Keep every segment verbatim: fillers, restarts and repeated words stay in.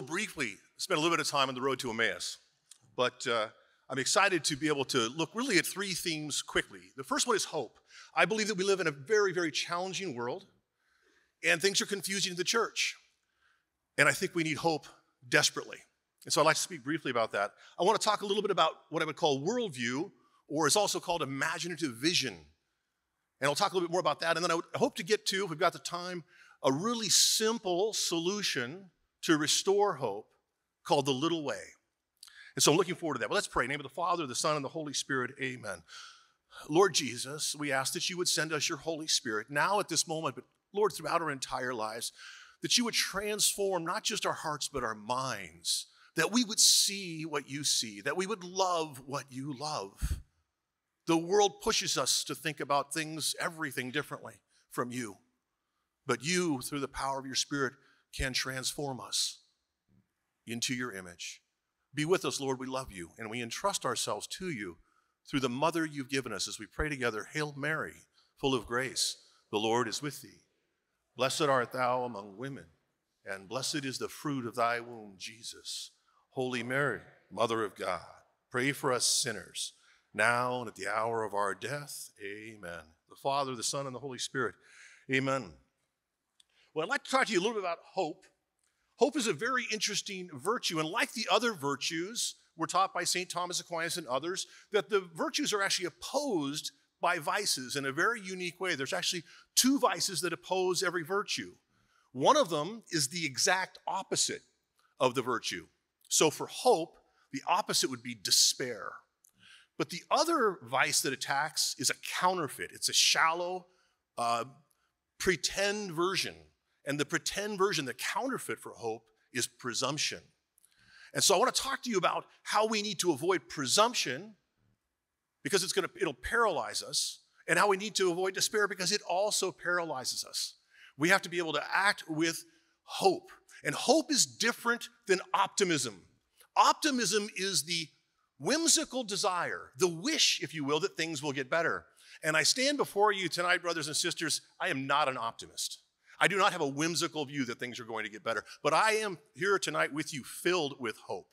will briefly spend a little bit of time on the road to Emmaus, but uh, I'm excited to be able to look really at three themes quickly. The first one is hope. I believe that we live in a very, very challenging world, and things are confusing to the church, and I think we need hope desperately. And so I'd like to speak briefly about that. I want to talk a little bit about what I would call worldview, or is also called imaginative vision. And I'll talk a little bit more about that. And then I would hope to get to, if we've got the time, a really simple solution to restore hope called the little way. And so I'm looking forward to that. But let's pray. In the name of the Father, the Son, and the Holy Spirit, amen. Lord Jesus, we ask that you would send us your Holy Spirit now at this moment, but Lord, throughout our entire lives, that you would transform not just our hearts, but our minds, that we would see what you see, that we would love what you love. The world pushes us to think about things, everything differently from you. But you, through the power of your Spirit, can transform us into your image. Be with us, Lord. We love you, and we entrust ourselves to you through the mother you've given us. As we pray together, Hail Mary, full of grace, the Lord is with thee. Blessed art thou among women, and blessed is the fruit of thy womb, Jesus. Holy Mary, Mother of God, pray for us sinners, now and at the hour of our death. Amen. The Father, the Son, and the Holy Spirit. Amen. Well, I'd like to talk to you a little bit about hope. Hope is a very interesting virtue, and like the other virtues, we're taught by Saint Thomas Aquinas and others that the virtues are actually opposed by vices in a very unique way. There's actually two vices that oppose every virtue. One of them is the exact opposite of the virtue. So for hope, the opposite would be despair. But the other vice that attacks is a counterfeit. It's a shallow, uh, pretend version. And the pretend version, the counterfeit for hope, is presumption. And so I want to talk to you about how we need to avoid presumption because it's going to, it'll paralyze us, and how we need to avoid despair because it also paralyzes us. We have to be able to act with hope. And hope is different than optimism. Optimism is the whimsical desire, the wish, if you will, that things will get better. And I stand before you tonight, brothers and sisters, I am not an optimist. I do not have a whimsical view that things are going to get better, but I am here tonight with you filled with hope.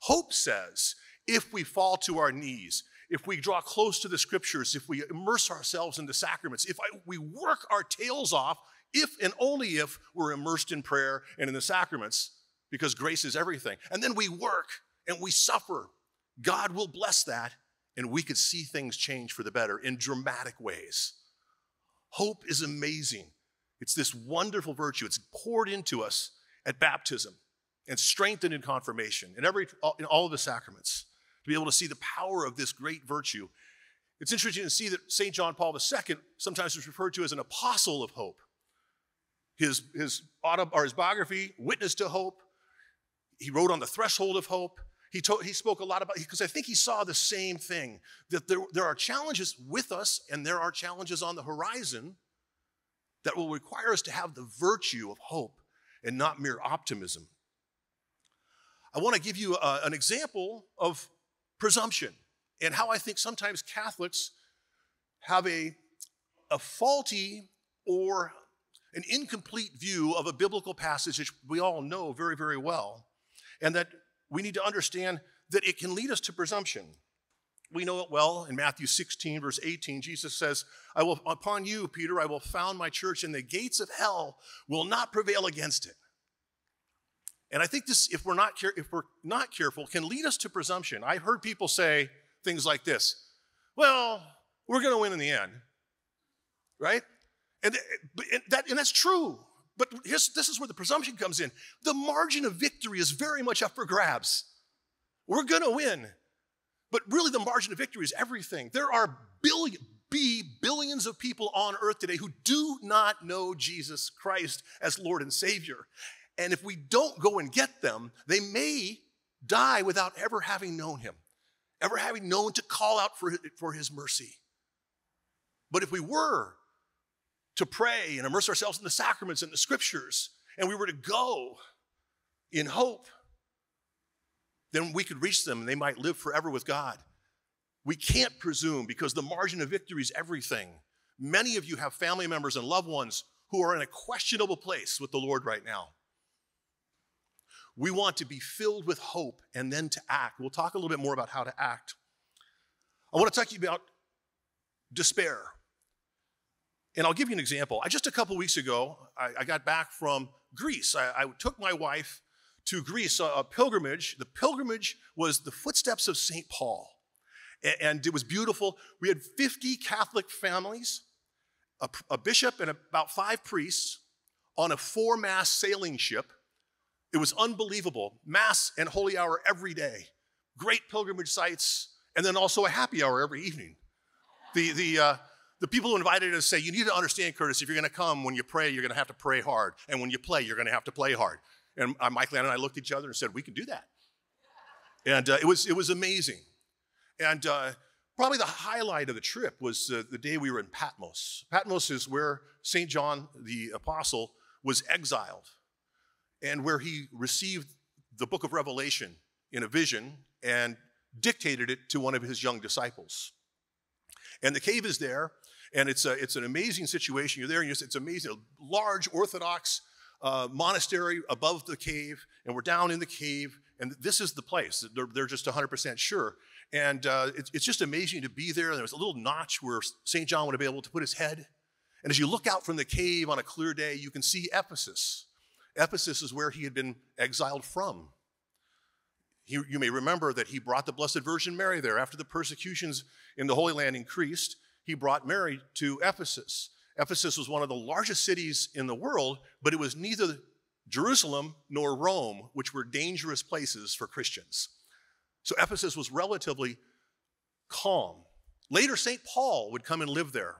Hope says, if we fall to our knees, if we draw close to the scriptures, if we immerse ourselves in the sacraments, if I, we work our tails off, if and only if we're immersed in prayer and in the sacraments, because grace is everything. And then we work and we suffer. God will bless that, and we could see things change for the better in dramatic ways. Hope is amazing. It's this wonderful virtue. It's poured into us at baptism and strengthened in confirmation, in, every, in all of the sacraments, to be able to see the power of this great virtue. It's interesting to see that Saint John Paul the Second sometimes is referred to as an apostle of hope. His, his, auto, or his biography, Witness to Hope, he wrote on the threshold of hope. He, told, he spoke a lot about, because I think he saw the same thing, that there, there are challenges with us and there are challenges on the horizon that will require us to have the virtue of hope and not mere optimism. I want to give you a, an example of presumption and how I think sometimes Catholics have a, a faulty or an incomplete view of a biblical passage which we all know very, very well, and that we need to understand that it can lead us to presumption. We know it well in Matthew sixteen, verse eighteen. Jesus says, I will, upon you, Peter, I will found my church, and the gates of hell will not prevail against it. And I think this, if we're not, if we're not careful, can lead us to presumption. I've heard people say things like this, well, we're going to win in the end, right? And, and, that, and that's true. But here's, this is where the presumption comes in. The margin of victory is very much up for grabs. We're going to win. But really, the margin of victory is everything. There are billion, B, billions of people on earth today who do not know Jesus Christ as Lord and Savior. And if we don't go and get them, they may die without ever having known him, ever having known to call out for, for his mercy. But if we were to pray and immerse ourselves in the sacraments and the scriptures, and we were to go in hope, then we could reach them and they might live forever with God. We can't presume because the margin of victory is everything. Many of you have family members and loved ones who are in a questionable place with the Lord right now. We want to be filled with hope and then to act. We'll talk a little bit more about how to act. I want to talk to you about despair. And I'll give you an example. I, just a couple weeks ago, I, I got back from Greece. I, I took my wife to Greece, a, a pilgrimage. The pilgrimage was the footsteps of Saint Paul. And, and it was beautiful. We had fifty Catholic families, a, a bishop and about five priests on a four-mass sailing ship. It was unbelievable. Mass and holy hour every day. Great pilgrimage sites, and then also a happy hour every evening. The, the, uh, the people who invited us say, you need to understand, Curtis, if you're going to come, when you pray, you're going to have to pray hard. And when you play, you're going to have to play hard. And Mike Land and I looked at each other and said, we can do that. And uh, it, was, it was amazing. And uh, probably the highlight of the trip was uh, the day we were in Patmos. Patmos is where Saint John the Apostle was exiled, and where he received the book of Revelation in a vision and dictated it to one of his young disciples. And the cave is there, and it's, a, it's an amazing situation. You're there, and you're, it's amazing. A large Orthodox uh, monastery above the cave, and we're down in the cave, and this is the place. They're, they're just one hundred percent sure. And uh, it's, it's just amazing to be there. And there was a little notch where Saint John would have been able to put his head. And as you look out from the cave on a clear day, you can see Ephesus. Ephesus is where he had been exiled from. He, you may remember that he brought the Blessed Virgin Mary there. After the persecutions in the Holy Land increased, he brought Mary to Ephesus. Ephesus was one of the largest cities in the world, but it was neither Jerusalem nor Rome, which were dangerous places for Christians. So Ephesus was relatively calm. Later, Saint Paul would come and live there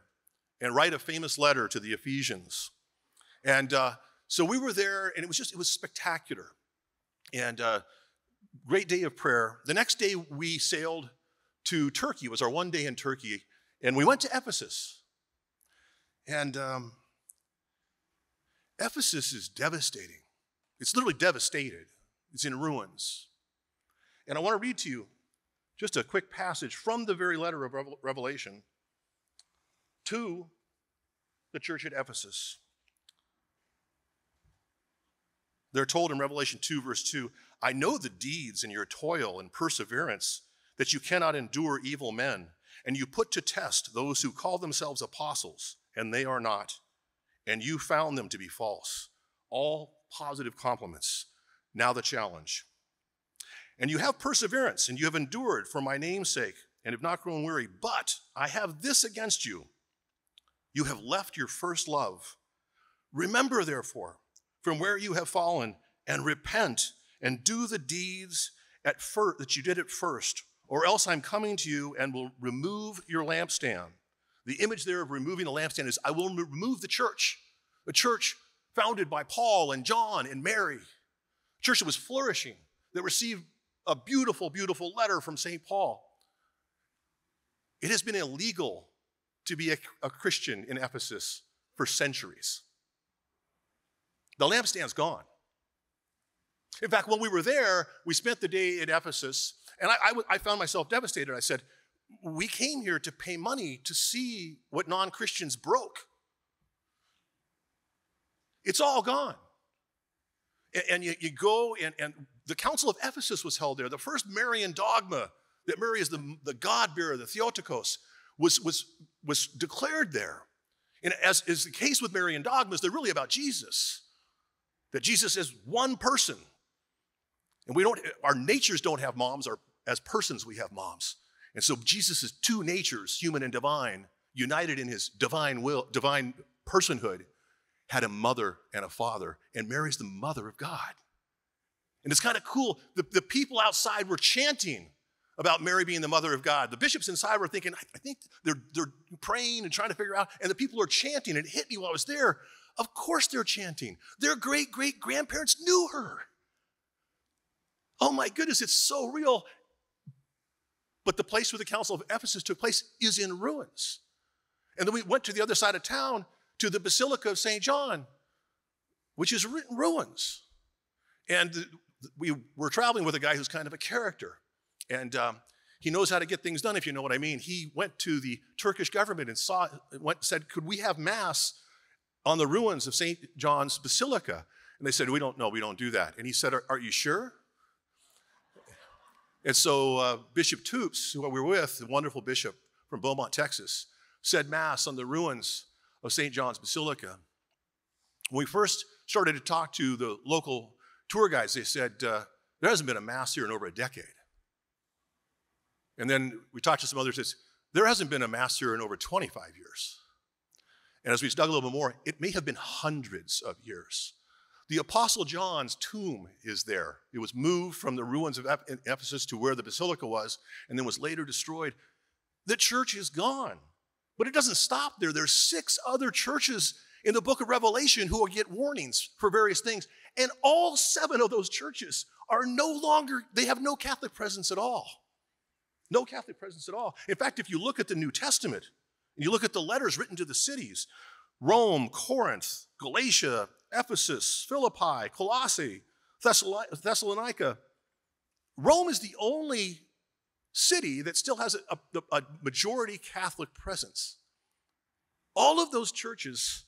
and write a famous letter to the Ephesians. And uh, So we were there, and it was just, it was spectacular. And a uh, great day of prayer. The next day, we sailed to Turkey. It was our one day in Turkey. And we went to Ephesus. And um, Ephesus is devastating. It's literally devastated. It's in ruins. And I want to read to you just a quick passage from the very letter of Revelation to the church at Ephesus. They're told in Revelation two, verse two, I know the deeds and your toil and perseverance, that you cannot endure evil men, and you put to test those who call themselves apostles, and they are not, and you found them to be false. All positive compliments. Now the challenge. And you have perseverance, and you have endured for my name's sake, and have not grown weary, but I have this against you. You have left your first love. Remember, therefore, from where you have fallen, and repent, and do the deeds at first that you did at first, or else I'm coming to you and will remove your lampstand. The image there of removing a lampstand is I will remove the church, a church founded by Paul and John and Mary, a church that was flourishing, that received a beautiful, beautiful letter from Saint Paul. It has been illegal to be a, a Christian in Ephesus for centuries. The lampstand's gone. In fact, when we were there, we spent the day at Ephesus, and I, I, I found myself devastated. I said, we came here to pay money to see what non-Christians broke. It's all gone. And, and you, you go, and, and the Council of Ephesus was held there. The first Marian dogma, that Mary is the, the God-bearer, the Theotokos, was, was, was declared there. And as is the case with Marian dogmas, they're really about Jesus. That Jesus is one person. And we don't, our natures don't have moms, our, as persons we have moms. And so Jesus is two natures, human and divine, united in his divine will, divine personhood, had a mother and a father, and Mary's the mother of God. And it's kind of cool. The, the people outside were chanting about Mary being the mother of God. The bishops inside were thinking, I think they're, they're praying and trying to figure out, and the people are chanting. It hit me while I was there. Of course they're chanting. Their great-great-grandparents knew her. Oh my goodness, it's so real. But the place where the Council of Ephesus took place is in ruins. And then we went to the other side of town to the Basilica of Saint John, which is in ruins. And we were traveling with a guy who's kind of a character. And um, he knows how to get things done, if you know what I mean. He went to the Turkish government and saw, went, said, could we have mass on the ruins of Saint John's Basilica? And they said, we don't know, we don't do that. And he said, are, are you sure? And so uh, Bishop Toops, who we were with, the wonderful bishop from Beaumont, Texas, said Mass on the ruins of Saint John's Basilica. When we first started to talk to the local tour guides, they said, uh, there hasn't been a Mass here in over a decade. And then we talked to some others, says, there hasn't been a Mass here in over twenty-five years. And as we dug a little bit more, it may have been hundreds of years. The Apostle John's tomb is there. It was moved from the ruins of Ephesus to where the basilica was, and then was later destroyed. The church is gone. But it doesn't stop there. There's six other churches in the book of Revelation who will get warnings for various things. And all seven of those churches are no longer, they have no Catholic presence at all. No Catholic presence at all. In fact, if you look at the New Testament, and you look at the letters written to the cities, Rome, Corinth, Galatia, Ephesus, Philippi, Colossae, Thessalonica. Rome is the only city that still has a, a, a majority Catholic presence. All of those churches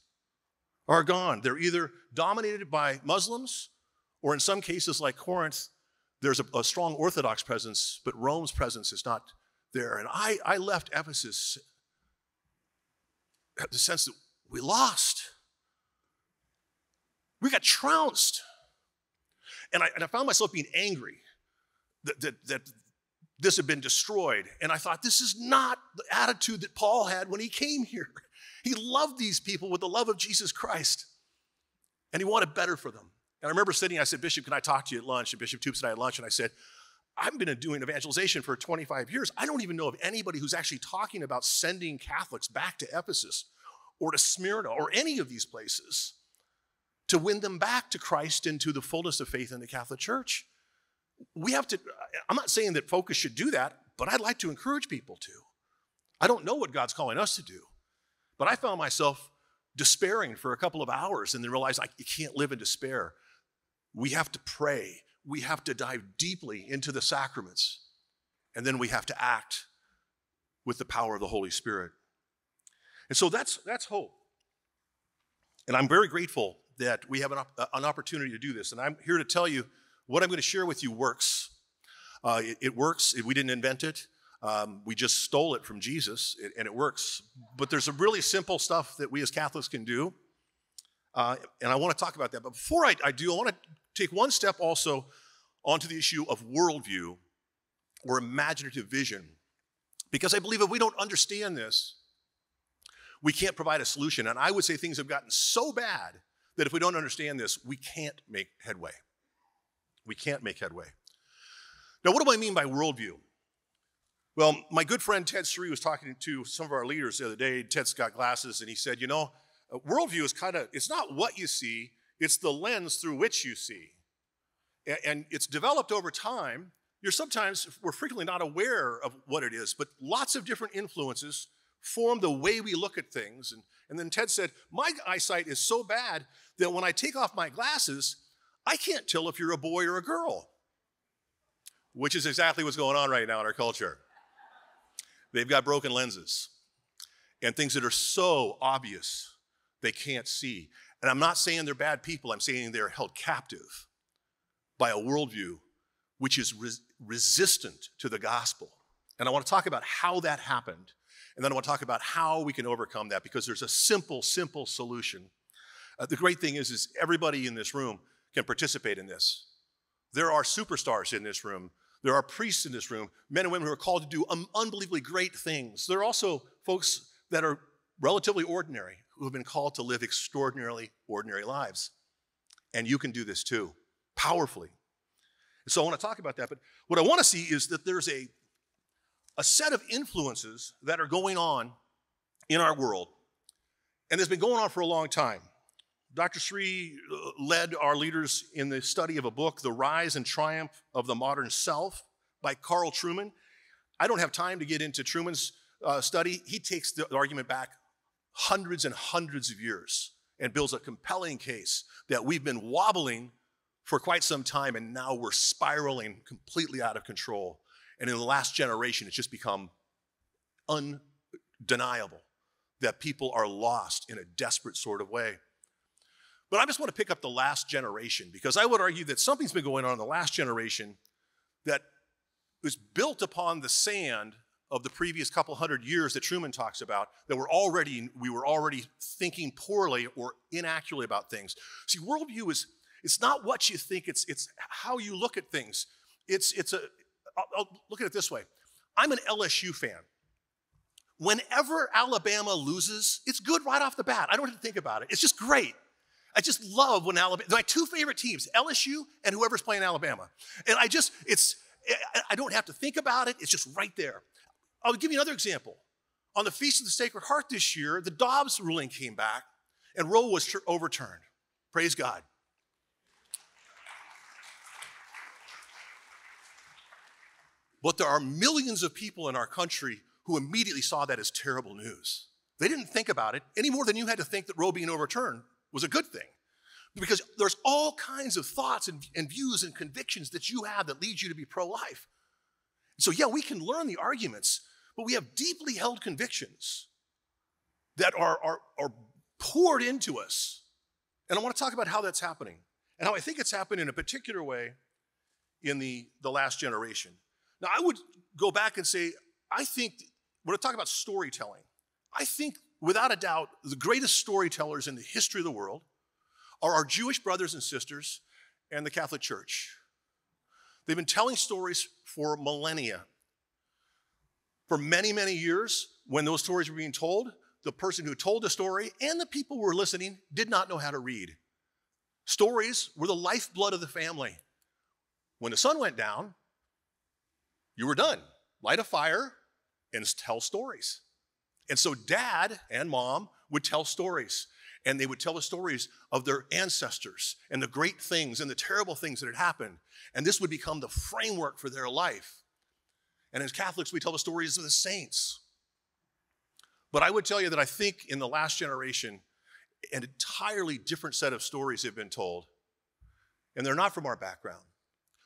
are gone. They're either dominated by Muslims, or in some cases like Corinth, there's a, a strong Orthodox presence, but Rome's presence is not there. And I, I left Ephesus at the sense that we lost. We got trounced. And I, and I found myself being angry that, that, that this had been destroyed. And I thought, this is not the attitude that Paul had when he came here. He loved these people with the love of Jesus Christ. And he wanted better for them. And I remember sitting, I said, Bishop, can I talk to you at lunch? And Bishop Toops and I had lunch, and I said, I've been doing evangelization for twenty-five years. I don't even know of anybody who's actually talking about sending Catholics back to Ephesus or to Smyrna or any of these places to win them back to Christ and to the fullness of faith in the Catholic Church. We have to, I'm not saying that focus should do that, but I'd like to encourage people to. I don't know what God's calling us to do, but I found myself despairing for a couple of hours and then realized I can't live in despair. We have to pray. We have to dive deeply into the sacraments. And then we have to act with the power of the Holy Spirit. And so that's, that's hope. And I'm very grateful that we have an, an opportunity to do this. And I'm here to tell you what I'm going to share with you works. Uh, it, it works. We didn't invent it. Um, we just stole it from Jesus, and it works. But there's some really simple stuff that we as Catholics can do. Uh, and I want to talk about that. But before I, I do, I want to take one step also onto the issue of worldview or imaginative vision, because I believe if we don't understand this, we can't provide a solution. And I would say things have gotten so bad that if we don't understand this, we can't make headway. We can't make headway. Now, what do I mean by worldview? Well, my good friend Ted Sri was talking to some of our leaders the other day. Ted's got glasses, and he said, you know, a worldview is kind of, it's not what you see, it's the lens through which you see. And, and it's developed over time. You're sometimes, we're frequently not aware of what it is, but lots of different influences form the way we look at things. And, and then Ted said, my eyesight is so bad that when I take off my glasses, I can't tell if you're a boy or a girl, which is exactly what's going on right now in our culture. They've got broken lenses and things that are so obvious they can't see. And I'm not saying they're bad people. I'm saying they're held captive by a worldview which is res resistant to the gospel. And I want to talk about how that happened. And then I want to talk about how we can overcome that, because there's a simple, simple solution. Uh, the great thing is, is everybody in this room can participate in this. There are superstars in this room. There are priests in this room, men and women who are called to do un unbelievably great things. There are also folks that are relatively ordinary, who have been called to live extraordinarily ordinary lives. And you can do this too, powerfully. And so I want to talk about that. But what I want to see is that there's a, a set of influences that are going on in our world. And it's been going on for a long time. Doctor Sri led our leaders in the study of a book, The Rise and Triumph of the Modern Self by Carl Truman. I don't have time to get into Truman's uh, study. He takes the argument back hundreds and hundreds of years and builds a compelling case that we've been wobbling for quite some time, and now we're spiraling completely out of control. And in the last generation, it's just become undeniable that people are lost in a desperate sort of way. But I just want to pick up the last generation, because I would argue that something's been going on in the last generation that was built upon the sand of the previous couple hundred years that Truman talks about, that we're already, we were already thinking poorly or inaccurately about things. See, worldview is, it's not what you think, it's, it's how you look at things. It's, it's a, I'll, I'll look at it this way. I'm an L S U fan. Whenever Alabama loses, it's good right off the bat. I don't have to think about it. It's just great. I just love when Alabama, my two favorite teams, L S U and whoever's playing Alabama. And I just, it's, I don't have to think about it. It's just right there. I'll give you another example. On the Feast of the Sacred Heart this year, the Dobbs ruling came back and Roe was overturned. Praise God. But there are millions of people in our country who immediately saw that as terrible news. They didn't think about it any more than you had to think that Roe being overturned was a good thing. Because there's all kinds of thoughts and, and views and convictions that you have that lead you to be pro-life. So yeah, we can learn the arguments, but we have deeply held convictions that are, are, are poured into us. And I want to talk about how that's happening and how I think it's happened in a particular way in the, the last generation. Now, I would go back and say, I think, when I talk about storytelling, I think without a doubt the greatest storytellers in the history of the world are our Jewish brothers and sisters and the Catholic Church. They've been telling stories for millennia. For many, many years, when those stories were being told, the person who told the story and the people who were listening did not know how to read. Stories were the lifeblood of the family. When the sun went down, you were done. Light a fire and tell stories. And so dad and mom would tell stories. And they would tell the stories of their ancestors and the great things and the terrible things that had happened. And this would become the framework for their life. And as Catholics, we tell the stories of the saints. But I would tell you that I think in the last generation, an entirely different set of stories have been told. And they're not from our background.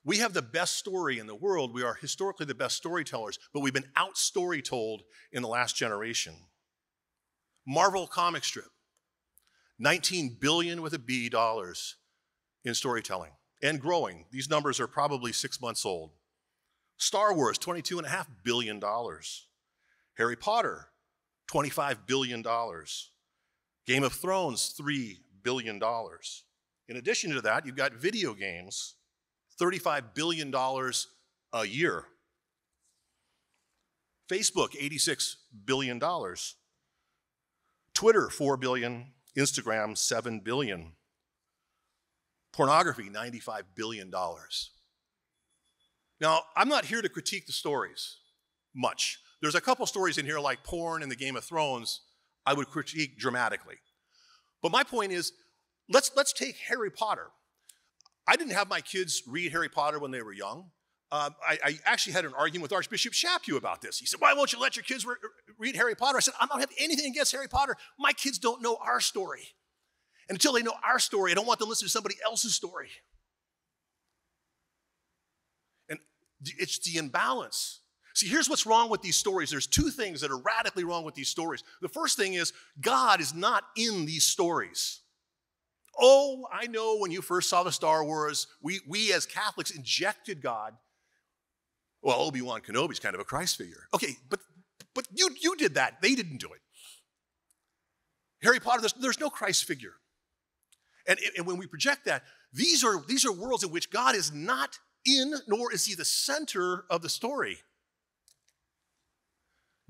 We have the best story in the world. We are historically the best storytellers, but we've been out-story told in the last generation. Marvel comic strip. nineteen billion with a B dollars in storytelling and growing. These numbers are probably six months old. Star Wars, twenty-two and a half billion dollars. Harry Potter, twenty-five billion dollars. Game of Thrones, three billion dollars. In addition to that, you've got video games, thirty-five billion dollars a year. Facebook, eighty-six billion dollars. Twitter, four billion dollars. Instagram, seven billion dollars. Pornography, ninety-five billion dollars. Now, I'm not here to critique the stories much. There's a couple stories in here like porn and the Game of Thrones I would critique dramatically. But my point is, let's, let's take Harry Potter. I didn't have my kids read Harry Potter when they were young. Um, I, I actually had an argument with Archbishop Chaput about this. He said, why won't you let your kids re read Harry Potter? I said, I don't have anything against Harry Potter. My kids don't know our story. And until they know our story, I don't want them to listen to somebody else's story. And it's the imbalance. See, here's what's wrong with these stories. There's two things that are radically wrong with these stories. The first thing is God is not in these stories. Oh, I know when you first saw the Star Wars, we, we as Catholics injected God. Well, Obi-Wan Kenobi's kind of a Christ figure. Okay, but, but you, you did that. They didn't do it. Harry Potter, there's, there's no Christ figure. And, and when we project that, these are, these are worlds in which God is not in, nor is he the center of the story.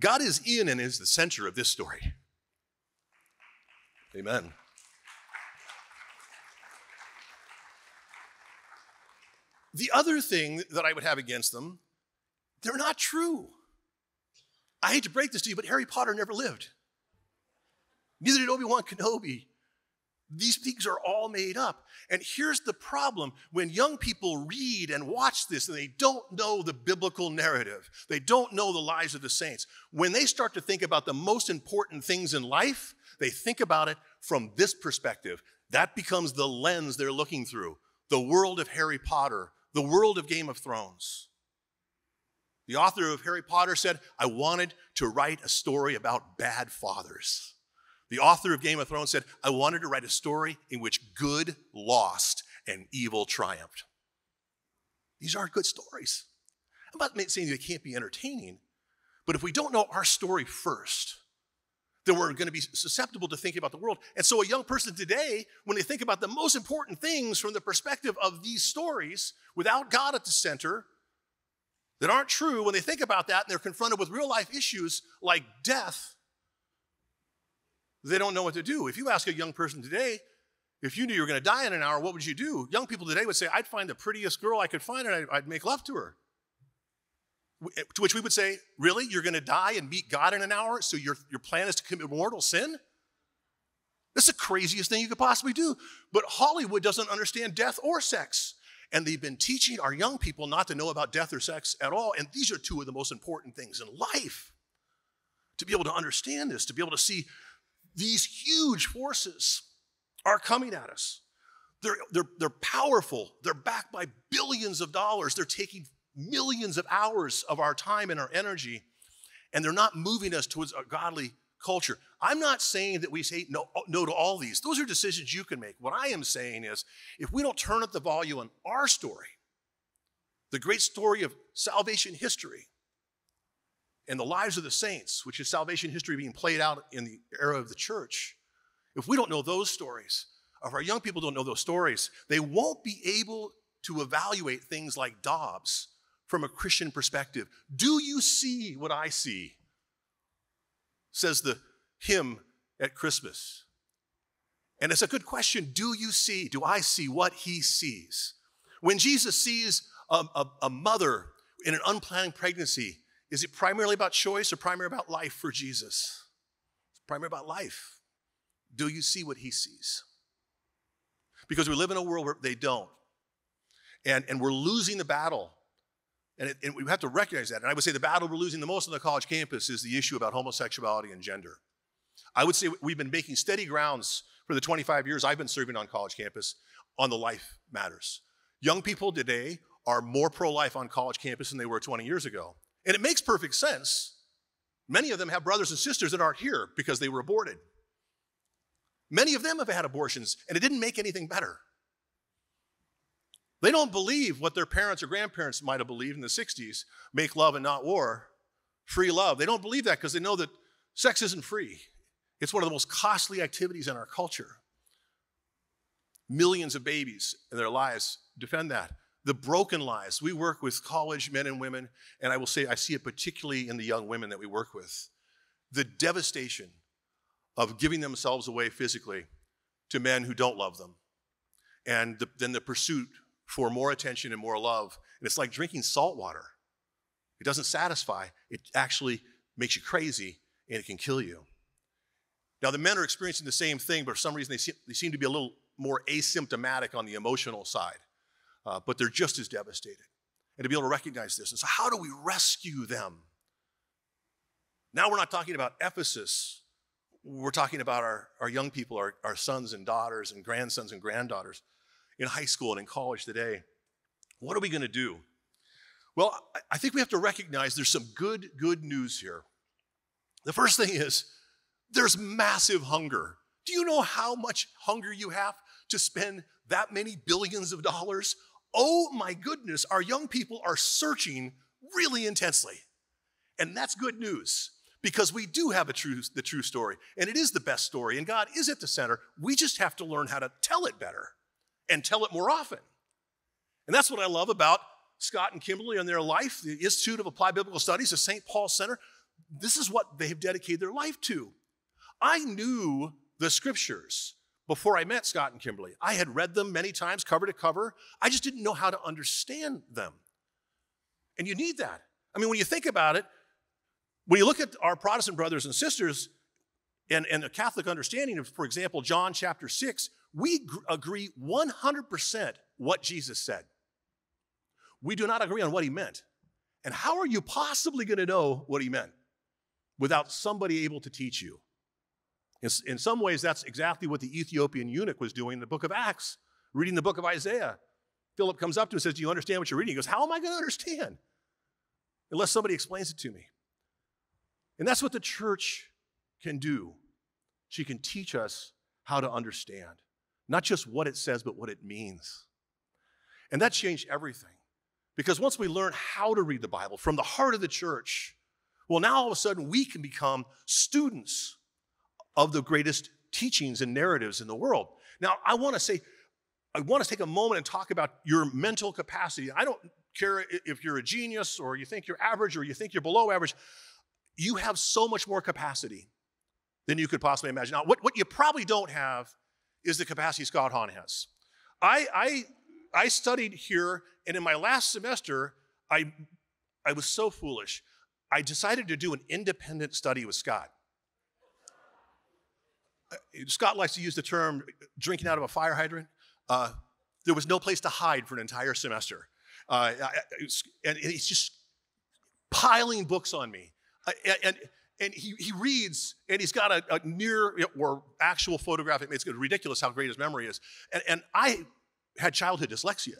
God is in and is the center of this story. Amen. The other thing that I would have against them, they're not true. I hate to break this to you, but Harry Potter never lived. Neither did Obi-Wan Kenobi. These things are all made up. And here's the problem. When young people read and watch this and they don't know the biblical narrative, they don't know the lives of the saints, when they start to think about the most important things in life, they think about it from this perspective. That becomes the lens they're looking through. The world of Harry Potter, the world of Game of Thrones. The author of Harry Potter said, I wanted to write a story about bad fathers. The author of Game of Thrones said, I wanted to write a story in which good lost and evil triumphed. These aren't good stories. I'm not saying they can't be entertaining, but if we don't know our story first, then we're going to be susceptible to thinking about the world. And so a young person today, when they think about the most important things from the perspective of these stories, without God at the center, that aren't true, when they think about that and they're confronted with real life issues like death, they don't know what to do. If you ask a young person today, if you knew you were going to die in an hour, what would you do? Young people today would say, I'd find the prettiest girl I could find and I'd, I'd make love to her. To which we would say, really? You're going to die and meet God in an hour, so your, your plan is to commit mortal sin? That's the craziest thing you could possibly do. But Hollywood doesn't understand death or sex. And they've been teaching our young people not to know about death or sex at all. And these are two of the most important things in life. To be able to understand this, to be able to see these huge forces are coming at us. They're, they're, they're powerful. They're backed by billions of dollars. They're taking millions of hours of our time and our energy, and they're not moving us towards a godly culture. I'm not saying that we say no, no to all these. Those are decisions you can make. What I am saying is, if we don't turn up the volume on our story, the great story of salvation history and the lives of the saints, which is salvation history being played out in the era of the church, if we don't know those stories, if our young people don't know those stories, they won't be able to evaluate things like Dobbs from a Christian perspective. Do you see what I see? Says the hymn at Christmas. And it's a good question. Do you see, do I see what he sees? When Jesus sees a, a, a mother in an unplanned pregnancy, is it primarily about choice or primarily about life for Jesus? It's primarily about life. Do you see what he sees? Because we live in a world where they don't. And, and we're losing the battle. And, it, and we have to recognize that. And I would say the battle we're losing the most on the college campus is the issue about homosexuality and gender. I would say we've been making steady grounds for the twenty-five years I've been serving on college campus on the life matters. Young people today are more pro-life on college campus than they were twenty years ago. And it makes perfect sense. Many of them have brothers and sisters that aren't here because they were aborted. Many of them have had abortions, and it didn't make anything better. They don't believe what their parents or grandparents might have believed in the sixties, make love and not war, free love. They don't believe that because they know that sex isn't free. It's one of the most costly activities in our culture. Millions of babies in their lives defend that. The broken lives. We work with college men and women, and I will say I see it particularly in the young women that we work with. The devastation of giving themselves away physically to men who don't love them, and the, then the pursuit for more attention and more love. And it's like drinking salt water. It doesn't satisfy. It actually makes you crazy, and it can kill you. Now, the men are experiencing the same thing, but for some reason, they seem, they seem to be a little more asymptomatic on the emotional side. Uh, but they're just as devastated. And to be able to recognize this. And so how do we rescue them? Now we're not talking about Ephesus. We're talking about our, our young people, our, our sons and daughters and grandsons and granddaughters in high school and in college today. What are we going to do? Well, I think we have to recognize there's some good, good news here. The first thing is there's massive hunger. Do you know how much hunger you have to spend that many billions of dollars? Oh my goodness, our young people are searching really intensely. And that's good news because we do have a true, the true story, and it is the best story, and God is at the center. We just have to learn how to tell it better and tell it more often. And that's what I love about Scott and Kimberly and their life, the Institute of Applied Biblical Studies, the Saint Paul Center. This is what they have dedicated their life to. I knew the scriptures before I met Scott and Kimberly. I had read them many times, cover to cover. I just didn't know how to understand them. And you need that. I mean, when you think about it, when you look at our Protestant brothers and sisters and, and the Catholic understanding of, for example, John chapter six, we agree one hundred percent what Jesus said. We do not agree on what he meant. And how are you possibly going to know what he meant without somebody able to teach you? In, in some ways, that's exactly what the Ethiopian eunuch was doing in the book of Acts, reading the book of Isaiah. Philip comes up to him and says, do you understand what you're reading? He goes, how am I going to understand unless somebody explains it to me? And that's what the church can do. She can teach us how to understand, not just what it says, but what it means. And that changed everything. Because once we learn how to read the Bible from the heart of the church, well, now all of a sudden we can become students of the greatest teachings and narratives in the world. Now, I want to say, I want to take a moment and talk about your mental capacity. I don't care if you're a genius or you think you're average or you think you're below average. You have so much more capacity than you could possibly imagine. Now, what, what you probably don't have is the capacity Scott Hahn has. I, I, I studied here, and in my last semester, I, I was so foolish. I decided to do an independent study with Scott. Scott likes to use the term drinking out of a fire hydrant. Uh, there was no place to hide for an entire semester. Uh, and he's just piling books on me. Uh, and and he, he reads, and he's got a, a near or actual photographic. It's ridiculous how great his memory is. And, and I had childhood dyslexia.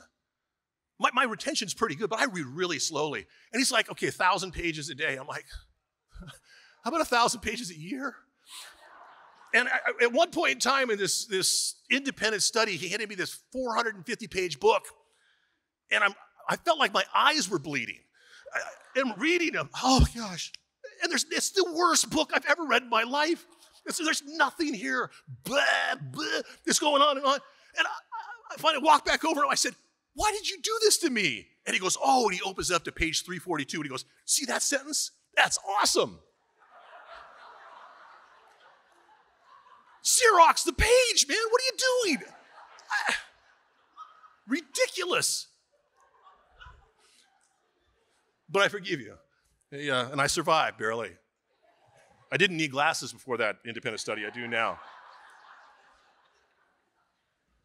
My, my retention's pretty good, but I read really slowly. And he's like, okay, one thousand pages a day. I'm like, how about one thousand pages a year? And I, at one point in time in this, this independent study, he handed me this four hundred fifty page book. And I'm, I felt like my eyes were bleeding. I, and reading them, oh gosh. And there's, it's the worst book I've ever read in my life. It's, there's nothing here. Blah, blah. It's going on and on. And I, I finally walked back over and I said, why did you do this to me? And he goes, oh, and he opens it up to page three forty-two and he goes, see that sentence? That's awesome. Xerox the page, man, what are you doing? I, ridiculous. But I forgive you. Yeah, and I survived, barely. I didn't need glasses before that independent study, I do now.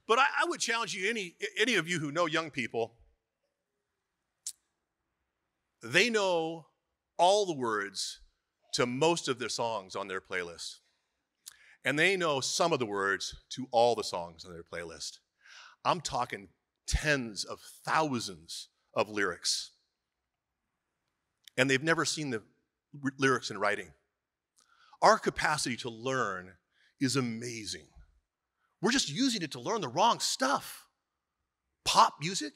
But I, I would challenge you, any, any of you who know young people, they know all the words to most of their songs on their playlist. And they know some of the words to all the songs on their playlist. I'm talking tens of thousands of lyrics. And they've never seen the lyrics in writing. Our capacity to learn is amazing. We're just using it to learn the wrong stuff. Pop music?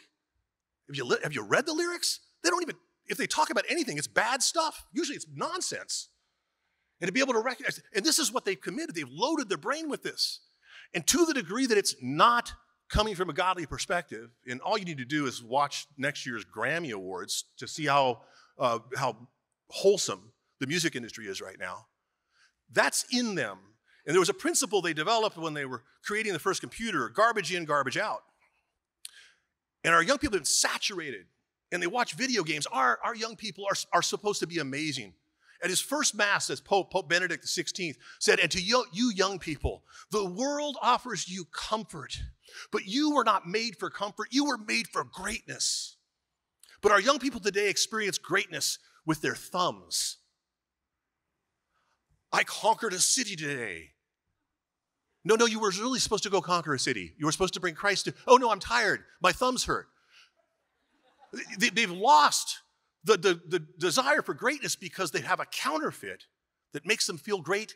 Have you, have you read the lyrics? They don't even, if they talk about anything, it's bad stuff. Usually it's nonsense. And to be able to recognize, and this is what they've committed. They've loaded their brain with this. And to the degree that it's not coming from a godly perspective, and all you need to do is watch next year's Grammy Awards to see how, uh, how wholesome the music industry is right now, that's in them. And there was a principle they developed when they were creating the first computer, garbage in, garbage out. And our young people have been saturated, and they watch video games. Our, our young people are, are supposed to be amazing. At his first mass, as Pope, Pope Benedict the sixteenth said, and to you, you young people, the world offers you comfort, but you were not made for comfort. You were made for greatness. But our young people today experience greatness with their thumbs. I conquered a city today. No, no, you were really supposed to go conquer a city. You were supposed to bring Christ to, oh no, I'm tired. My thumbs hurt. They, they've lost The, the, the desire for greatness because they have a counterfeit that makes them feel great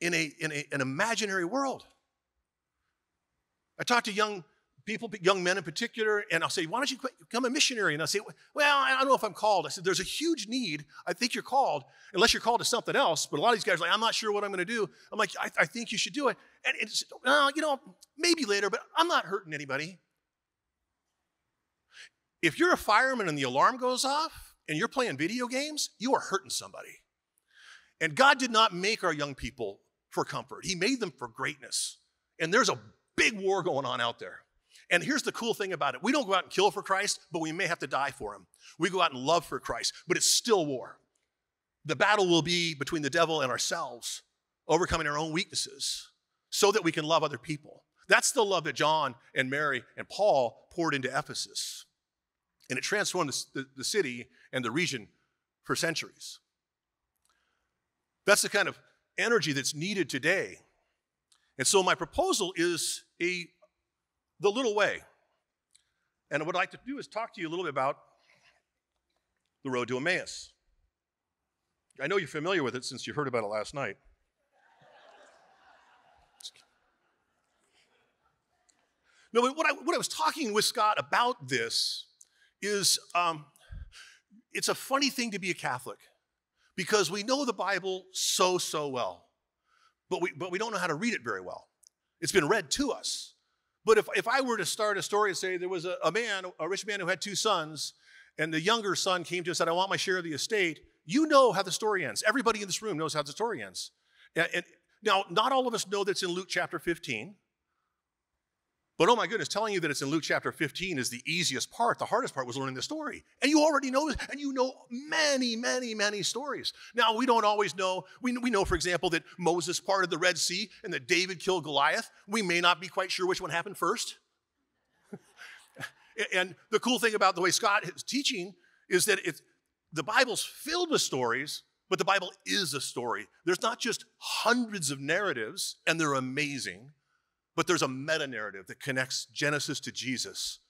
in, a, in a, an imaginary world. I talk to young people, young men in particular, and I'll say, why don't you become a missionary? And I'll say, well, I don't know if I'm called. I said, there's a huge need. I think you're called, unless you're called to something else. But a lot of these guys are like, I'm not sure what I'm going to do. I'm like, I, I think you should do it. And it's, oh, you know, maybe later, but I'm not hurting anybody. If you're a fireman and the alarm goes off and you're playing video games, you are hurting somebody. And God did not make our young people for comfort. He made them for greatness. And there's a big war going on out there. And here's the cool thing about it. We don't go out and kill for Christ, but we may have to die for him. We go out and love for Christ, but it's still war. The battle will be between the devil and ourselves, overcoming our own weaknesses so that we can love other people. That's the love that John and Mary and Paul poured into Ephesus. And it transformed the, the city and the region for centuries. That's the kind of energy that's needed today. And so my proposal is a, the little way. And what I'd like to do is talk to you a little bit about the road to Emmaus. I know you're familiar with it since you heard about it last night. No, but what I, what I was talking with Scott about this is um, it's a funny thing to be a Catholic because we know the Bible so, so well, but we, but we don't know how to read it very well. It's been read to us. But if, if I were to start a story and say there was a, a man, a rich man who had two sons, and the younger son came to us and said, I want my share of the estate, you know how the story ends. Everybody in this room knows how the story ends. And, and now, not all of us know that's in Luke chapter fifteen. But oh my goodness, telling you that it's in Luke chapter fifteen is the easiest part. The hardest part was learning the story. And you already know this, and you know many, many, many stories. Now, we don't always know. We, we know, for example, that Moses parted the Red Sea and that David killed Goliath. We may not be quite sure which one happened first. And the cool thing about the way Scott is teaching is that it's, the Bible's filled with stories, but the Bible is a story. There's not just hundreds of narratives, and they're amazing, but there's a meta-narrative that connects Genesis to Jesus.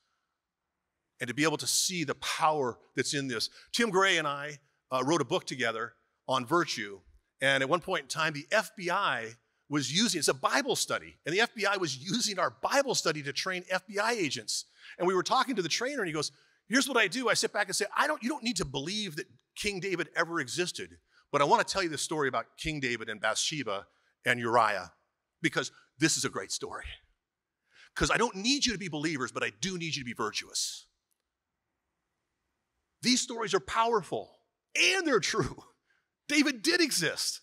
And to be able to see the power that's in this. Tim Gray and I uh, wrote a book together on virtue. And at one point in time, the F B I was using, it's a Bible study. And the F B I was using our Bible study to train F B I agents. And we were talking to the trainer and he goes, here's what I do. I sit back and say, I don't, you don't need to believe that King David ever existed. But I want to tell you this story about King David and Bathsheba and Uriah. Because this is a great story. Because I don't need you to be believers, but I do need you to be virtuous. These stories are powerful, and they're true. David did exist.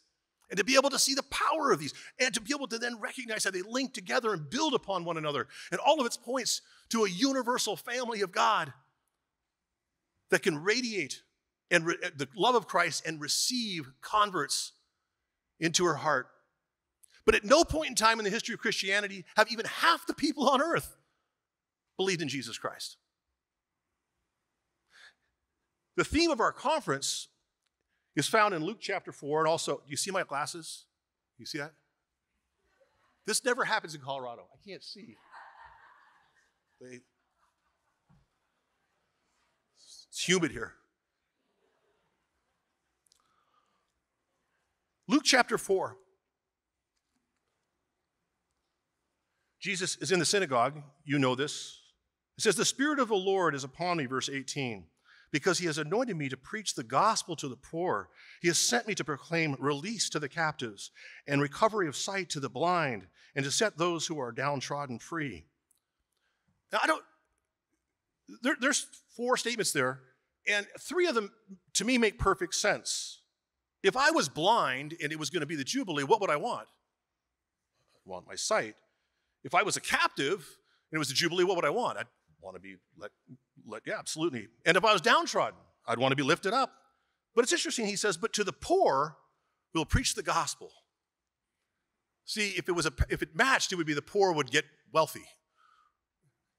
And to be able to see the power of these, and to be able to then recognize how they link together and build upon one another, and all of it points to a universal family of God that can radiate and re the love of Christ and receive converts into her heart. But at no point in time in the history of Christianity have even half the people on earth believed in Jesus Christ. The theme of our conference is found in Luke chapter four, and also, do you see my glasses? You see that? This never happens in Colorado. I can't see. They, it's humid here. Luke chapter four. Jesus is in the synagogue. You know this. It says, the Spirit of the Lord is upon me, verse eighteen, because he has anointed me to preach the gospel to the poor. He has sent me to proclaim release to the captives and recovery of sight to the blind and to set those who are downtrodden free. Now, I don't, there, there's four statements there, and three of them, to me, make perfect sense. If I was blind and it was going to be the Jubilee, what would I want? I want my sight. If I was a captive and it was the Jubilee, what would I want? I'd want to be let, let, yeah, absolutely. And if I was downtrodden, I'd want to be lifted up. But it's interesting, he says, but to the poor, we'll preach the gospel. See, if it was a, if it matched, it would be the poor would get wealthy.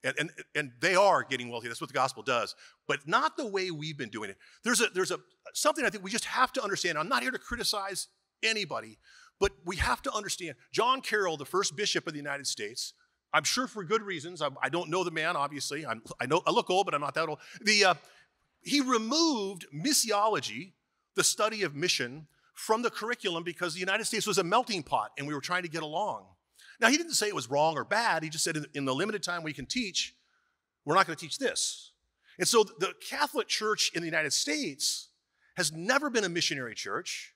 And, and, and they are getting wealthy. That's what the gospel does. But not the way we've been doing it. There's a, there's a, something I think we just have to understand. I'm not here to criticize anybody. But we have to understand, John Carroll, the first bishop of the United States, I'm sure for good reasons. I, I don't know the man, obviously. I'm, I, know, I look old, but I'm not that old. The, uh, he removed missiology, the study of mission, from the curriculum because the United States was a melting pot and we were trying to get along. Now, he didn't say it was wrong or bad. He just said in, in the limited time we can teach, we're not going to teach this. And so the Catholic Church in the United States has never been a missionary church.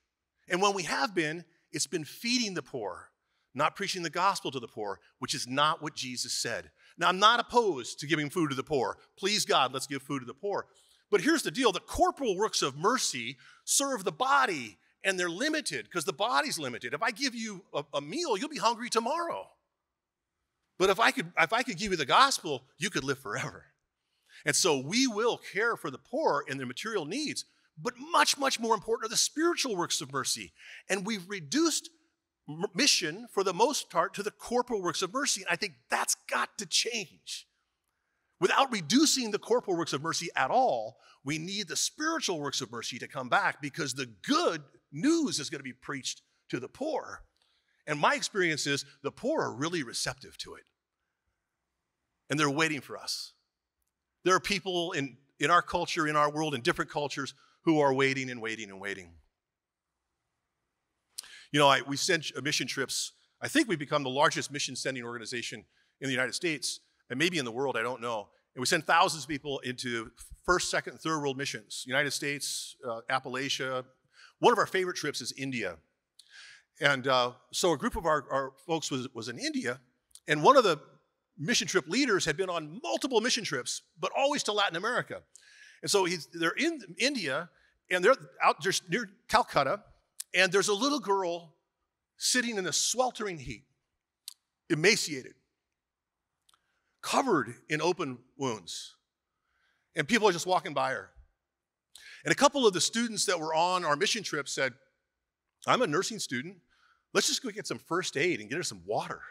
And when we have been, it's been feeding the poor, not preaching the gospel to the poor, which is not what Jesus said. Now, I'm not opposed to giving food to the poor. Please, God, let's give food to the poor. But here's the deal. The corporal works of mercy serve the body, and they're limited because the body's limited. If I give you a, a meal, you'll be hungry tomorrow. But if I could, if I could give you the gospel, you could live forever. And so we will care for the poor and their material needs. But much, much more important are the spiritual works of mercy. And we've reduced mission, for the most part, to the corporal works of mercy. And I think that's got to change. Without reducing the corporal works of mercy at all, we need the spiritual works of mercy to come back because the good news is going to be preached to the poor. And my experience is the poor are really receptive to it. And they're waiting for us. There are people in, in our culture, in our world, in different cultures, who are waiting and waiting and waiting. You know, I, we send mission trips. I think we've become the largest mission-sending organization in the United States. and maybe in the world, I don't know. And we send thousands of people into first, second, and third world missions, United States, uh, Appalachia. One of our favorite trips is India. And uh, so a group of our, our folks was, was in India, and one of the mission trip leaders had been on multiple mission trips, but always to Latin America. And so he's, they're in India, and they're out just near Calcutta, and there's a little girl sitting in the sweltering heat, emaciated, covered in open wounds. And people are just walking by her. And a couple of the students that were on our mission trip said, I'm a nursing student. Let's just go get some first aid and get her some water.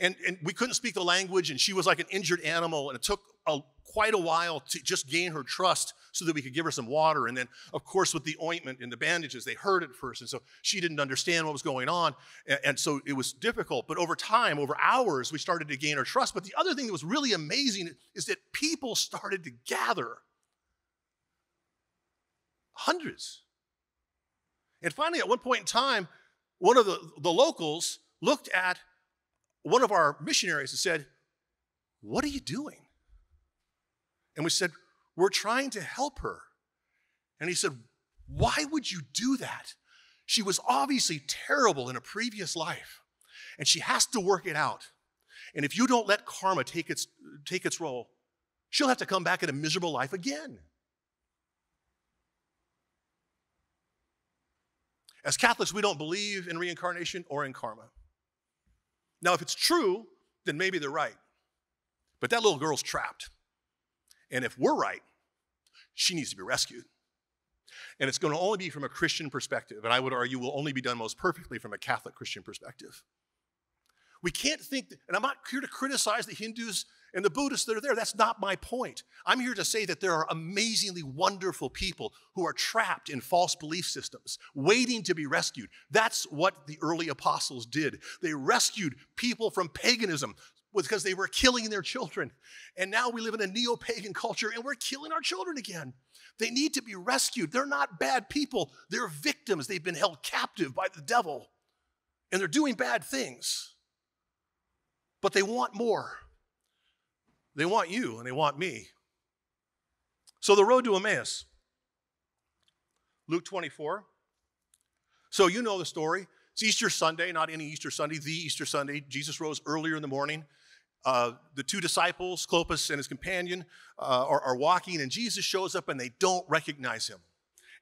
And, and we couldn't speak the language, and she was like an injured animal, and it took a, quite a while to just gain her trust so that we could give her some water. And then, of course, with the ointment and the bandages, they hurt at first, and so she didn't understand what was going on, and, and so it was difficult. But over time, over hours, we started to gain her trust. But the other thing that was really amazing is that people started to gather. Hundreds. And finally, at one point in time, one of the, the locals looked at one of our missionaries and said, what are you doing? And we said, we're trying to help her. And he said, why would you do that? She was obviously terrible in a previous life, and she has to work it out. And if you don't let karma take its, take its role, she'll have to come back in a miserable life again. As Catholics, we don't believe in reincarnation or in karma. Now, if it's true, then maybe they're right. But that little girl's trapped. And if we're right, she needs to be rescued. And it's going to only be from a Christian perspective, and I would argue will only be done most perfectly from a Catholic Christian perspective. We can't think, that, and I'm not here to criticize the Hindus and the Buddhists that are there. That's not my point. I'm here to say that there are amazingly wonderful people who are trapped in false belief systems, waiting to be rescued. That's what the early apostles did. They rescued people from paganism because they were killing their children. And now we live in a neo-pagan culture, and we're killing our children again. They need to be rescued. They're not bad people. They're victims. They've been held captive by the devil, and they're doing bad things. But they want more. They want you, and they want me. So the road to Emmaus, Luke twenty-four. So you know the story. It's Easter Sunday, not any Easter Sunday, the Easter Sunday. Jesus rose earlier in the morning. Uh, the two disciples, Clopas and his companion, uh, are, are walking, and Jesus shows up, and they don't recognize him.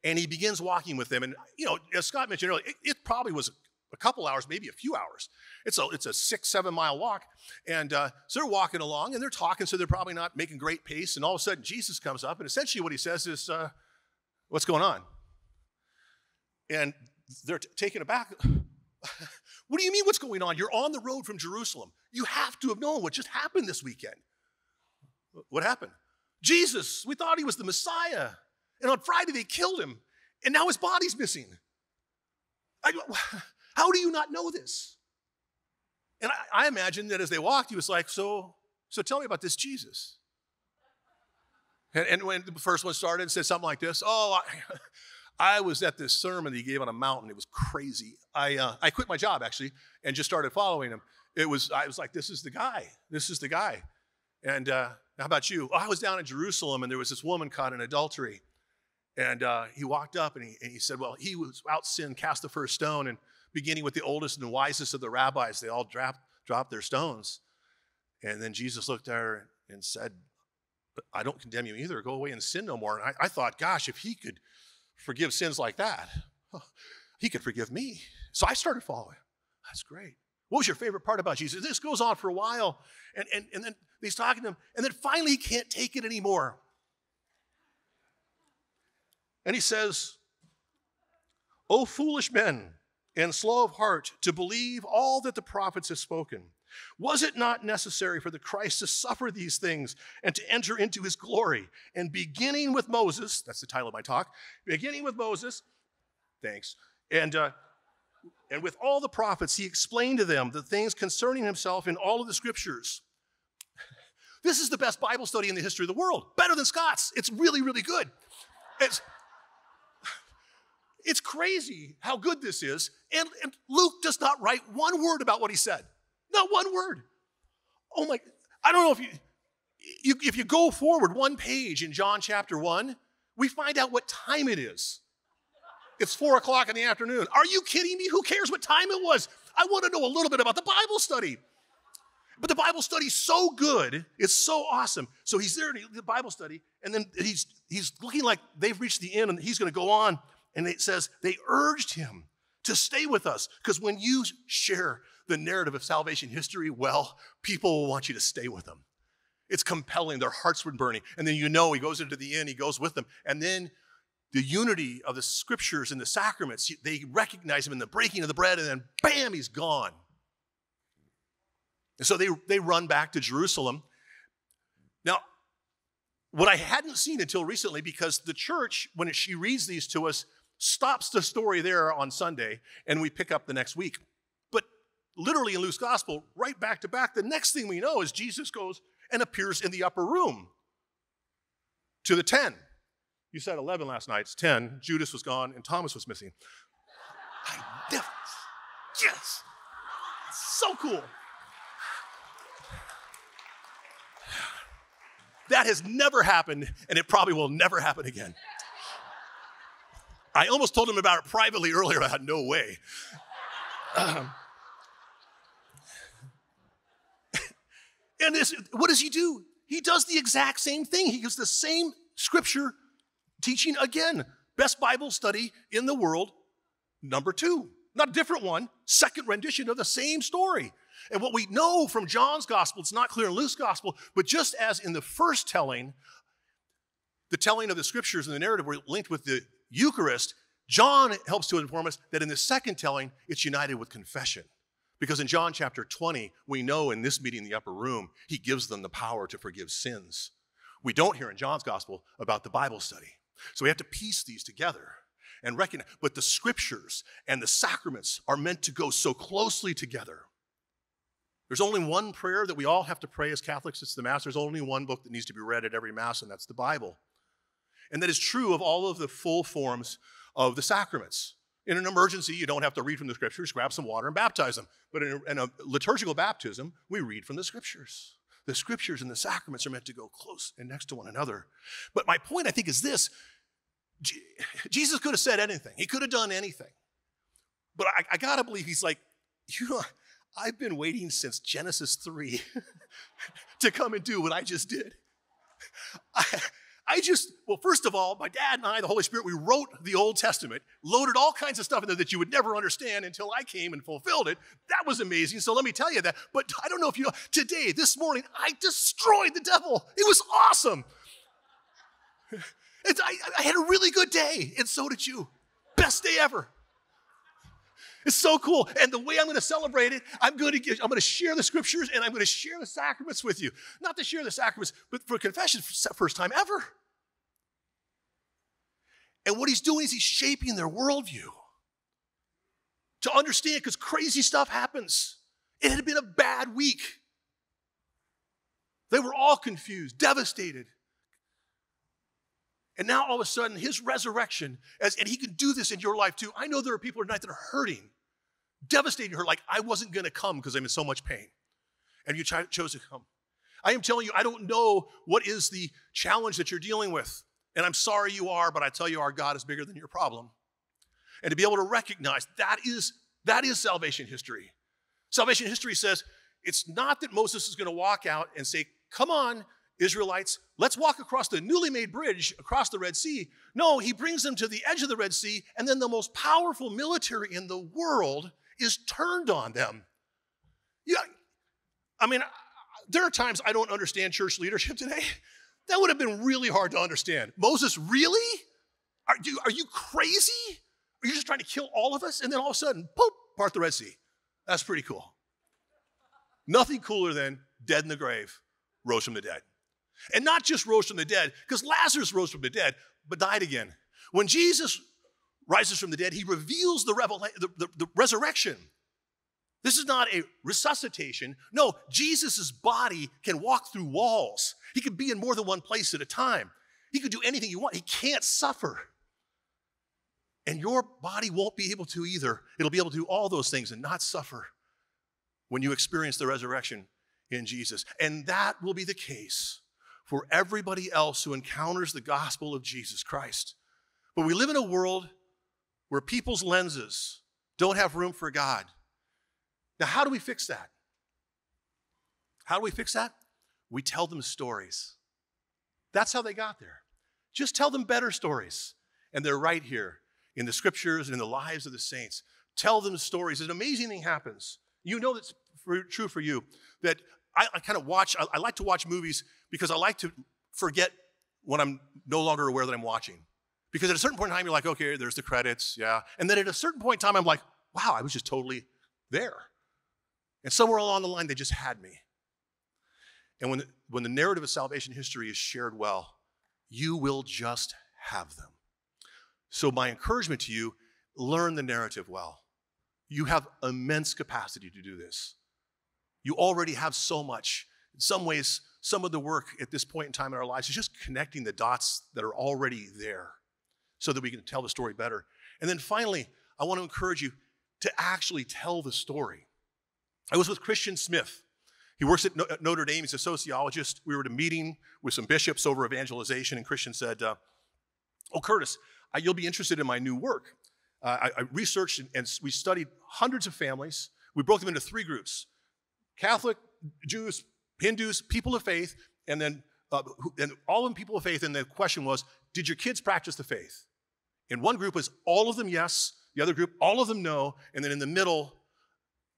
And he begins walking with them. And, you know, as Scott mentioned earlier, it, it probably was a couple hours, maybe a few hours. It's a, it's a six, seven mile walk. And uh, so they're walking along and they're talking, so they're probably not making great pace. And all of a sudden, Jesus comes up, and essentially what he says is, uh, what's going on? And they're taken aback. What do you mean what's going on? You're on the road from Jerusalem. You have to have known what just happened this weekend. What happened? Jesus, we thought he was the Messiah. And on Friday, they killed him. And now his body's missing. I How do you not know this? And I, I imagine that as they walked, he was like, so, so tell me about this Jesus. And, and when the first one started and said something like this, oh, I, I was at this sermon that he gave on a mountain. It was crazy. I, uh, I quit my job, actually, and just started following him. It was, I was like, this is the guy. This is the guy. And uh, how about you? Oh, I was down in Jerusalem, and there was this woman caught in adultery. And uh, he walked up, and he, and he said, well, he was without sin, cast the first stone. And beginning with the oldest and wisest of the rabbis, they all dropped, dropped their stones. And then Jesus looked at her and said, I don't condemn you either. Go away and sin no more. And I, I thought, gosh, if he could forgive sins like that, he could forgive me. So I started following. That's great. What was your favorite part about Jesus? This goes on for a while. And, and, and then he's talking to him. And then finally he can't take it anymore. And he says, O foolish men, and slow of heart to believe all that the prophets have spoken. Was it not necessary for the Christ to suffer these things and to enter into his glory? And beginning with Moses, that's the title of my talk, beginning with Moses, thanks, and, uh, and with all the prophets, he explained to them the things concerning himself in all of the scriptures. This is the best Bible study in the history of the world, better than Scott's. It's really, really good. It's... It's crazy how good this is, and, and Luke does not write one word about what he said. Not one word. Oh my, I don't know if you, you, if you go forward one page in John chapter one, we find out what time it is. It's four o'clock in the afternoon. Are you kidding me? Who cares what time it was? I want to know a little bit about the Bible study. But the Bible study's so good, it's so awesome. So he's there in the Bible study, and then he's, he's looking like they've reached the end, and he's going to go on. And it says, they urged him to stay with us, because when you share the narrative of salvation history, well, people will want you to stay with them. It's compelling. Their hearts were burning. And then you know he goes into the end, he goes with them. And then the unity of the scriptures and the sacraments, they recognize him in the breaking of the bread, and then bam, he's gone. And so they, they run back to Jerusalem. Now, what I hadn't seen until recently, because the church, when she reads these to us, stops the story there on Sunday, and we pick up the next week. But literally in Luke's gospel, right back to back, the next thing we know is Jesus goes and appears in the upper room to the ten. You said eleven last night, it's ten. Judas was gone, and Thomas was missing. I def- yes, so cool. That has never happened, and it probably will never happen again. I almost told him about it privately earlier. I had no way. Um, and this, what does he do? He does the exact same thing. He gives the same scripture teaching again. Best Bible study in the world, number two. Not a different one, second rendition of the same story. And what we know from John's gospel, it's not clear in Luke's gospel, but just as in the first telling, the telling of the scriptures and the narrative were linked with the Eucharist, John helps to inform us that in the second telling, it's united with confession. Because in John chapter twenty, we know in this meeting in the upper room, he gives them the power to forgive sins. We don't hear in John's gospel about the Bible study. So we have to piece these together and recognize, but the scriptures and the sacraments are meant to go so closely together. There's only one prayer that we all have to pray as Catholics. It's the Mass. There's only one book that needs to be read at every Mass, and that's the Bible. And that is true of all of the full forms of the sacraments. In an emergency, you don't have to read from the Scriptures. Grab some water and baptize them. But in a, in a liturgical baptism, we read from the Scriptures. The Scriptures and the sacraments are meant to go close and next to one another. But my point, I think, is this. Je- Jesus could have said anything. He could have done anything. But I, I got to believe he's like, you know, I've been waiting since Genesis three to come and do what I just did. I, I just, well, first of all, my dad and I, the Holy Spirit, we wrote the Old Testament, loaded all kinds of stuff in there that you would never understand until I came and fulfilled it. That was amazing, so let me tell you that. But I don't know if you know, today, this morning, I destroyed the devil. It was awesome. It's, I, I had a really good day, and so did you. Best day ever. It's so cool. And the way I'm going to celebrate it, I'm going to give, I'm going to share the scriptures and I'm going to share the sacraments with you. Not to share the sacraments, but for confession, first time ever. And what he's doing is he's shaping their worldview to understand, because crazy stuff happens. It had been a bad week. They were all confused, devastated. And now all of a sudden, his resurrection, as, and he can do this in your life too. I know there are people tonight that are hurting, devastating her, like, I wasn't going to come because I'm in so much pain. And you ch- chose to come. I am telling you, I don't know what is the challenge that you're dealing with. And I'm sorry you are, but I tell you, our God is bigger than your problem. And to be able to recognize that is, that is salvation history. Salvation history says, it's not that Moses is going to walk out and say, come on, Israelites, let's walk across the newly made bridge across the Red Sea. No, he brings them to the edge of the Red Sea, and then the most powerful military in the world is turned on them. Yeah, I mean, there are times I don't understand church leadership today. That would have been really hard to understand. Moses, really? Are you, are you crazy? Are you just trying to kill all of us? And then all of a sudden, boop, part the Red Sea. That's pretty cool. Nothing cooler than dead in the grave, rose from the dead. And not just rose from the dead, because Lazarus rose from the dead, but died again. When Jesus rises from the dead, he reveals the, revela- the, the, the resurrection. This is not a resuscitation. No, Jesus' body can walk through walls. He can be in more than one place at a time. He can do anything you want. He can't suffer. And your body won't be able to either. It'll be able to do all those things and not suffer when you experience the resurrection in Jesus. And that will be the case for everybody else who encounters the gospel of Jesus Christ. But we live in a world where people's lenses don't have room for God. Now, how do we fix that? How do we fix that? We tell them stories. That's how they got there. Just tell them better stories. And they're right here in the scriptures and in the lives of the saints. Tell them stories. An amazing thing happens. You know that's true for you, that I, I kind of watch, I, I like to watch movies because I like to forget when I'm no longer aware that I'm watching. Because at a certain point in time, you're like, okay, there's the credits, yeah. And then at a certain point in time, I'm like, wow, I was just totally there. And somewhere along the line, they just had me. And when the, when the narrative of salvation history is shared well, you will just have them. So my encouragement to you, learn the narrative well. You have immense capacity to do this. You already have so much. In some ways, some of the work at this point in time in our lives is just connecting the dots that are already there so that we can tell the story better. And then finally, I want to encourage you to actually tell the story. I was with Christian Smith. He works at Notre Dame. He's a sociologist. We were at a meeting with some bishops over evangelization, and Christian said, uh, oh, Curtis, I, you'll be interested in my new work. Uh, I, I researched and, and we studied hundreds of families. We broke them into three groups: Catholic, Jews, Hindus, people of faith, and then uh, who, and all of them people of faith. And the question was, did your kids practice the faith? In one group was all of them yes, the other group all of them no, and then in the middle,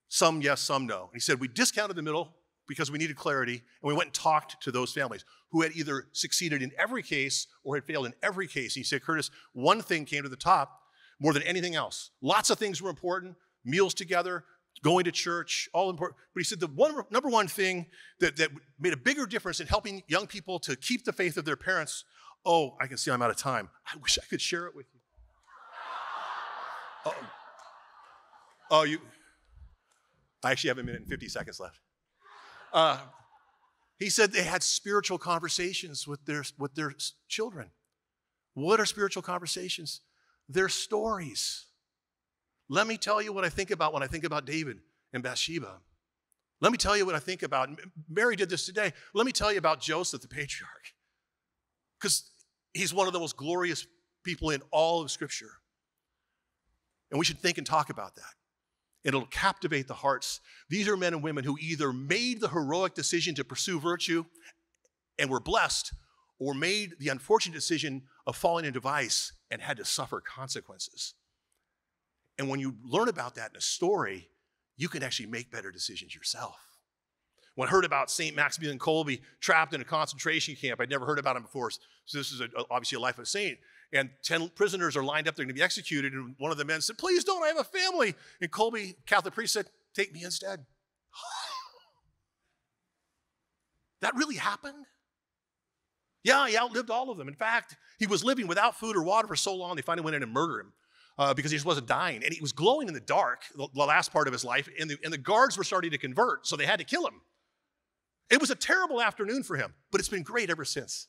some yes, some no. And he said, we discounted the middle because we needed clarity, and we went and talked to those families who had either succeeded in every case or had failed in every case. And he said, Curtis, one thing came to the top more than anything else. Lots of things were important, meals together, going to church, all important. But he said the one, number one thing that, that made a bigger difference in helping young people to keep the faith of their parents, oh, I can see I'm out of time. I wish I could share it with you. Uh-oh. Oh, you, I actually have a minute and fifty seconds left. Uh, he said they had spiritual conversations with their, with their children. What are spiritual conversations? They're stories. Let me tell you what I think about when I think about David and Bathsheba. Let me tell you what I think about, Mary did this today. Let me tell you about Joseph, the patriarch, because he's one of the most glorious people in all of Scripture. And we should think and talk about that. And it'll captivate the hearts. These are men and women who either made the heroic decision to pursue virtue and were blessed, or made the unfortunate decision of falling into vice and had to suffer consequences. And when you learn about that in a story, you can actually make better decisions yourself. When I heard about Saint Maximilian Kolbe trapped in a concentration camp, I'd never heard about him before. So this is a, obviously a life of a saint. And ten prisoners are lined up, they're gonna be executed. And one of the men said, please don't, I have a family. And Kolbe, Catholic priest, said, take me instead. That really happened? Yeah, he outlived all of them. In fact, he was living without food or water for so long, they finally went in and murdered him uh, because he just wasn't dying. And he was glowing in the dark, the, the last part of his life, and the, and the guards were starting to convert, so they had to kill him. It was a terrible afternoon for him, but it's been great ever since.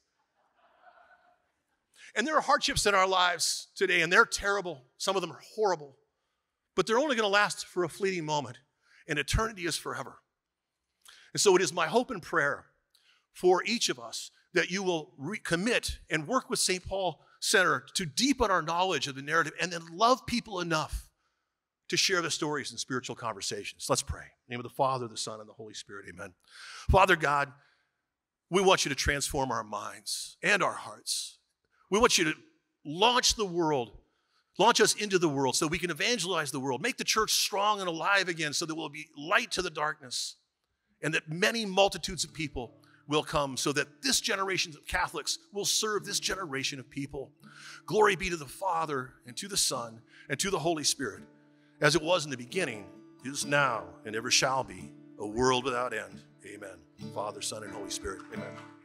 And there are hardships in our lives today, and they're terrible. Some of them are horrible. But they're only going to last for a fleeting moment, and eternity is forever. And so it is my hope and prayer for each of us that you will recommit and work with Saint Paul Center to deepen our knowledge of the narrative and then love people enough to share the stories in spiritual conversations. Let's pray. In the name of the Father, the Son, and the Holy Spirit, amen. Father God, we want you to transform our minds and our hearts. We want you to launch the world, launch us into the world so we can evangelize the world, make the church strong and alive again so that we'll be light to the darkness and that many multitudes of people will come so that this generation of Catholics will serve this generation of people. Glory be to the Father and to the Son and to the Holy Spirit, as it was in the beginning, is now, and ever shall be, a world without end. Amen. Father, Son, and Holy Spirit. Amen.